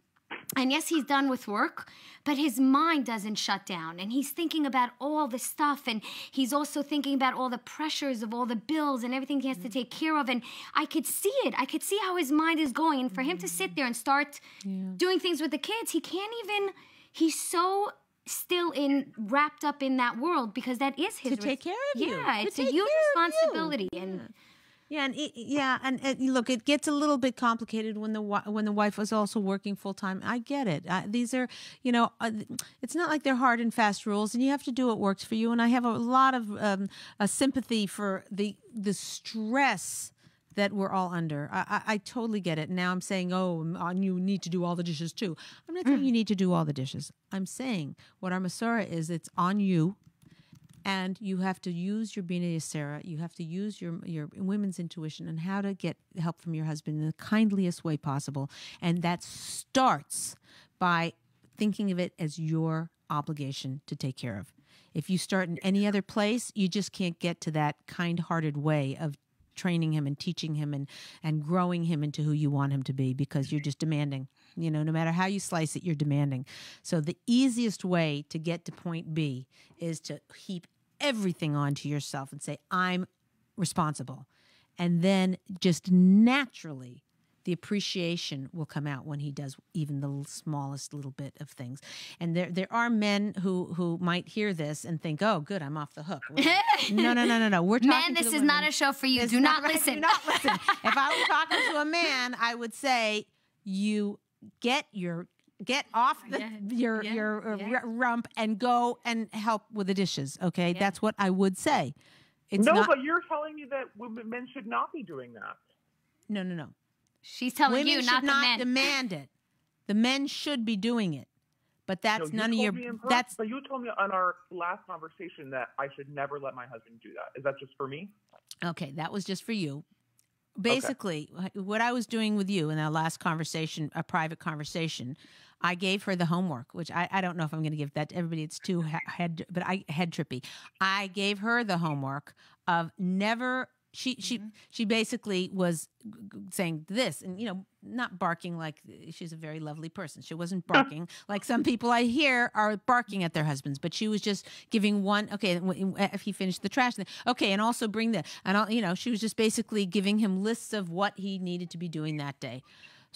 and yes, he's done with work, but his mind doesn't shut down. And he's thinking about all the stuff. And he's also thinking about all the pressures of all the bills and everything he has mm-hmm. to take care of. And I could see it. I could see how his mind is going. And for mm-hmm. him to sit there and start yeah. doing things with the kids, he can't even, he's so still in wrapped up in that world because that is his. To take care of yeah, you. Yeah, it's a huge responsibility. Yeah. And Yeah, and it, yeah, and it, look, it gets a little bit complicated when the when the wife was also working full time. I get it. I, these are, you know, uh, it's not like they're hard and fast rules, and you have to do what works for you. And I have a lot of um, a sympathy for the the stress that we're all under. I, I, I totally get it. Now I'm saying, oh, you need to do all the dishes too. I'm not saying you need to do all the dishes. I'm saying what our Masorah is, it's on you. And you have to use your Bina Yisera, you have to use your your women's intuition and how to get help from your husband in the kindliest way possible. And that starts by thinking of it as your obligation to take care of. If you start in any other place, you just can't get to that kind-hearted way of training him and teaching him and, and growing him into who you want him to be, because you're just demanding. You know, no matter how you slice it, you're demanding. So the easiest way to get to point B is to heap everything onto yourself and say, I'm responsible. And then just naturally, the appreciation will come out when he does even the smallest little bit of things. And there there are men who who might hear this and think, oh, good, I'm off the hook. No, no, no, no, no. We're talking man, this to the is women. Not a show for you. This do not, not right. listen. Do not listen. If I were talking to a man, I would say, you get your... Get off the, yeah. your, yeah. your yeah. rump and go and help with the dishes, okay? Yeah. That's what I would say. It's no, not... but you're telling me that women, men should not be doing that. No, no, no. She's telling women you, not the men. Women should not demand it. The men should be doing it. But that's no, none of your... That's... But you told me on our last conversation that I should never let my husband do that. Is that just for me? Okay, that was just for you. Basically, okay. What I was doing with you in our last conversation, a private conversation, I gave her the homework, which I, I don't know if I'm going to give that to everybody. It's too head, but I head trippy. I gave her the homework of never. She she mm-hmm. she basically was saying this, and you know, not barking like she's a very lovely person. She wasn't barking like some people I hear are barking at their husbands, but she was just giving one. Okay, if he finished the trash, then, okay, and also bring the and I'll, you know, she was just basically giving him lists of what he needed to be doing that day.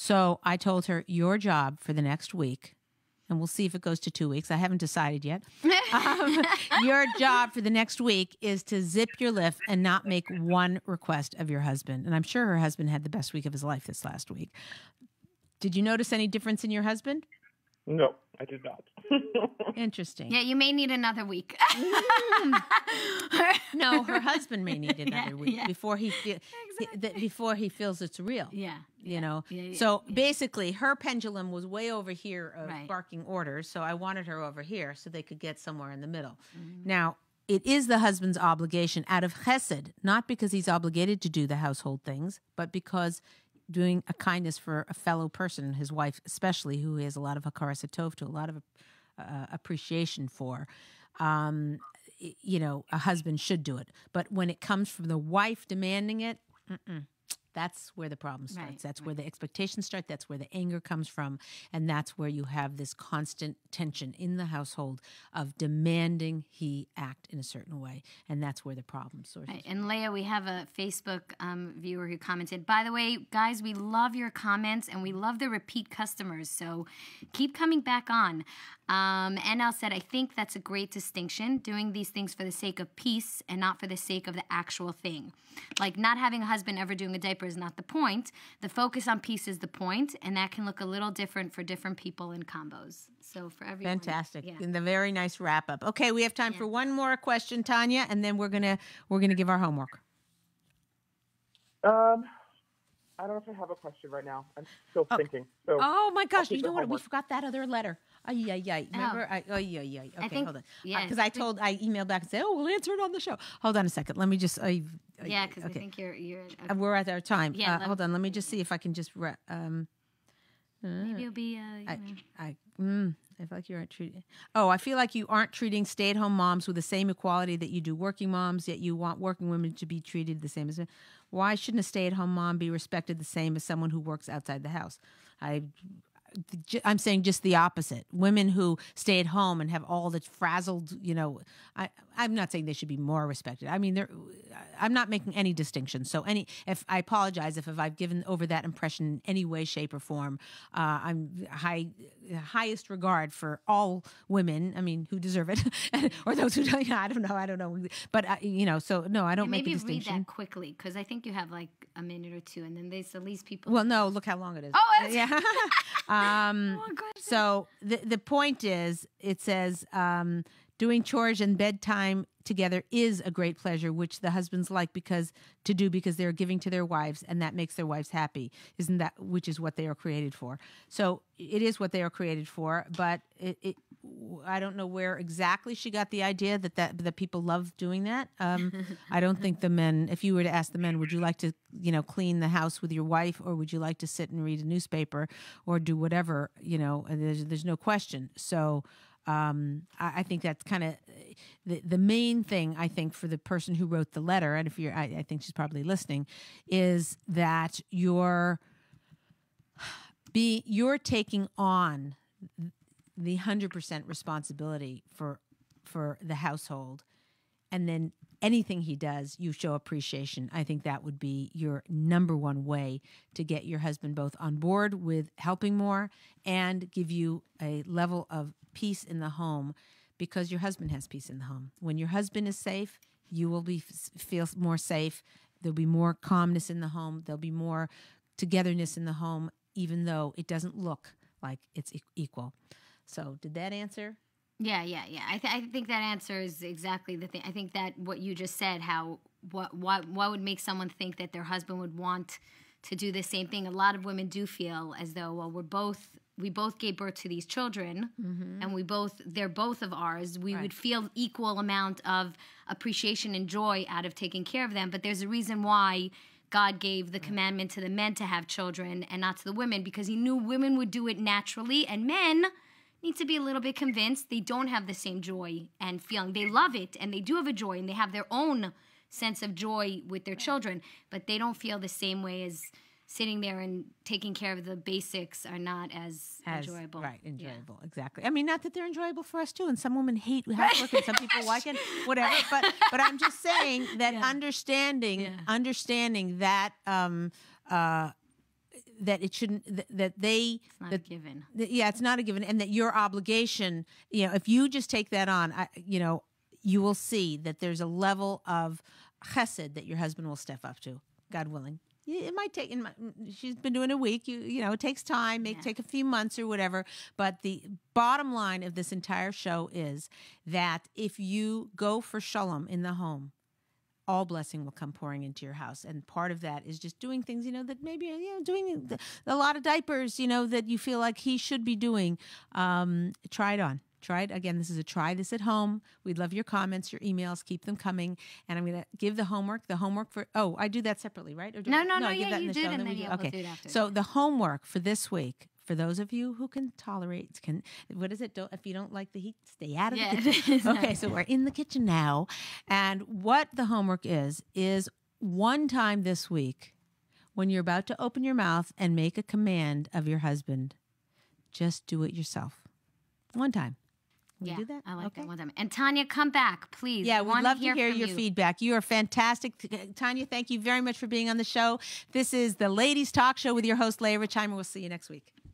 So I told her, your job for the next week. And we'll see if it goes to two weeks. I haven't decided yet. Um, your job for the next week is to zip your lip and not make one request of your husband. And I'm sure her husband had the best week of his life this last week. Did you notice any difference in your husband? No, I did not. Interesting. Yeah, you may need another week. No, her husband may need another yeah, week yeah. before he feel, exactly. he, before he feels it's real. Yeah, you yeah, know. Yeah, yeah, so yeah. basically, her pendulum was way over here of right. barking orders. So I wanted her over here so they could get somewhere in the middle. Mm-hmm. Now. It is the husband's obligation out of chesed, not because he's obligated to do the household things, but because doing a kindness for a fellow person, his wife especially, who he has a lot of hakarasat tov to, a lot of uh, appreciation for, um, you know, a husband should do it. But when it comes from the wife demanding it, mm-mm. That's where the problem starts. Right, that's right. where the expectations start. That's where the anger comes from. And that's where you have this constant tension in the household of demanding he act in a certain way. And that's where the problem sources. Right. And Leah, we have a Facebook um, viewer who commented, by the way, guys, we love your comments and we love the repeat customers. So keep coming back on. Um, N L said, I think that's a great distinction, doing these things for the sake of peace and not for the sake of the actual thing. Like not having a husband ever doing a diaper is not the point. The focus on peace is the point, and that can look a little different for different people in combos. So for everyone. Fantastic. Yeah. And the very nice wrap up. Okay, we have time yeah. for one more question, Tanya, and then we're gonna we're gonna give our homework. Um I don't know if I have a question right now. I'm still oh. thinking. So oh my gosh, you know what? Homework. We forgot that other letter. Oh, yeah, yeah. Remember? Oh, I, oh yeah, yeah. Okay, I think, hold on. Yeah. Because uh, I told, I emailed back and said, oh, we'll answer it on the show. Hold on a second. Let me just. I, I, yeah, because okay. I think you're. you're okay. We're at our time. Yeah. Uh, hold on. Let me just see if I can just. Re um, uh, Maybe it'll be. Uh, you I, know. I, mm, I feel like you aren't treating. Oh, I feel like you aren't treating stay-at-home moms with the same equality that you do working moms. Yet you want working women to be treated the same as. Why shouldn't a stay-at-home mom be respected the same as someone who works outside the house? I. I'm saying just the opposite. Women who stay at home and have all the frazzled, you know, I, I'm not saying they should be more respected. I mean, they're, I'm not making any distinction. So any, if I apologize if, if I've given over that impression in any way, shape, or form. Uh, I'm high, highest regard for all women. I mean, who deserve it, or those who don't. You know, I don't know. I don't know. But I, you know, so no, I don't yeah, make a distinction. Maybe read that quickly because I think you have like a minute or two, and then there's at least people. Well, no, look how long it is. Oh, it's yeah. Um, oh, so the, the point is, it says, um, doing chores and bedtime together is a great pleasure, which the husbands like because to do because they're giving to their wives, and that makes their wives happy. Isn't that, which is what they are created for. So it is what they are created for, but it, it I don't know where exactly she got the idea that, that, that people love doing that. Um, I don't think the men, if you were to ask the men, would you like to, you know, clean the house with your wife, or would you like to sit and read a newspaper or do whatever, you know, there's, there's no question. So, um, I, I think that's kind of the, the main thing, I think, for the person who wrote the letter, and if you're, I, I think she's probably listening, is that you're, be, you're taking on the one hundred percent responsibility for for the household, and then anything he does, you show appreciation. I think that would be your number one way to get your husband both on board with helping more and give you a level of peace in the home, because your husband has peace in the home. When your husband is safe, you will be feel more safe. There'll be more calmness in the home. There'll be more togetherness in the home, even though it doesn't look like it's equal. So did that answer? Yeah, yeah, yeah. I, th I think that answer is exactly the thing. I think that what you just said, how what what what would make someone think that their husband would want to do the same thing? A lot of women do feel as though, well, we're both we both gave birth to these children, mm-hmm. and we both they're both of ours. We right. would feel equal amount of appreciation and joy out of taking care of them. But there's a reason why God gave the commandment to the men to have children and not to the women, because He knew women would do it naturally, and men need to be a little bit convinced. They don't have the same joy and feeling. They love it, and they do have a joy, and they have their own sense of joy with their children, but they don't feel the same way as sitting there and taking care of the basics are not as, as enjoyable. Right, enjoyable, yeah. Exactly. I mean, not that they're enjoyable for us, too, and some women hate housework and some people like it, whatever, but, but I'm just saying that yeah. understanding, yeah. understanding that... Um, uh, that it shouldn't, that, that they... It's not that, a given. That, yeah, it's not a given. And that your obligation, you know, if you just take that on, I, you know, you will see that there's a level of chesed that your husband will step up to, God willing. It might take, in my, she's been doing a week, you, you know, it takes time, may yeah. take a few months or whatever. But the bottom line of this entire show is that if you go for shalom in the home, all blessing will come pouring into your house. And part of that is just doing things, you know, that maybe, you know, doing a lot of diapers, you know, that you feel like he should be doing. Um, try it on. Try it. Again, this is a try this at home. We'd love your comments, your emails. Keep them coming. And I'm going to give the homework. The homework for, oh, I do that separately, right? Or do no, I, no, no, no, yeah, that you in the did show, and then yeah, okay. we'll do it after. So the homework for this week, for those of you who can tolerate, can what is it? Don't, if you don't like the heat, stay out of yeah, the kitchen. Okay, so we're in the kitchen now. And what the homework is, is one time this week, when you're about to open your mouth and make a command of your husband, just do it yourself. One time. Can yeah, do that? I like okay. that one time. And Tanya, come back, please. Yeah, we'd love to hear, hear your you. feedback. You are fantastic. Tanya, thank you very much for being on the show. This is The Ladies Talk Show with your host, Leah Richheimer. We'll see you next week.